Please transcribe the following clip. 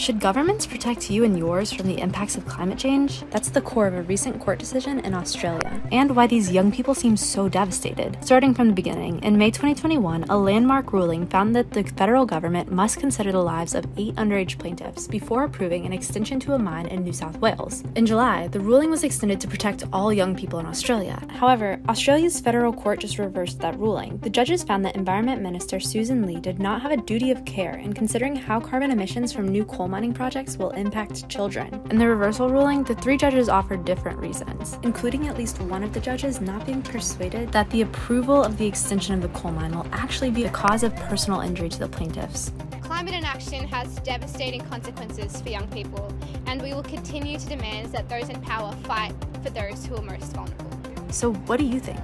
Should governments protect you and yours from the impacts of climate change? That's the core of a recent court decision in Australia, and why these young people seem so devastated. Starting from the beginning, in May 2021, a landmark ruling found that the federal government must consider the lives of 8 underage plaintiffs before approving an extension to a mine in New South Wales. In July, the ruling was extended to protect all young people in Australia. However, Australia's federal court just reversed that ruling. The judges found that Environment Minister Susan Lee did not have a duty of care in considering how carbon emissions from new coal mining projects will impact children. In the reversal ruling, the 3 judges offered different reasons, including at least one of the judges not being persuaded that the approval of the extension of the coal mine will actually be the cause of personal injury to the plaintiffs. Climate inaction has devastating consequences for young people, and we will continue to demand that those in power fight for those who are most vulnerable. So what do you think?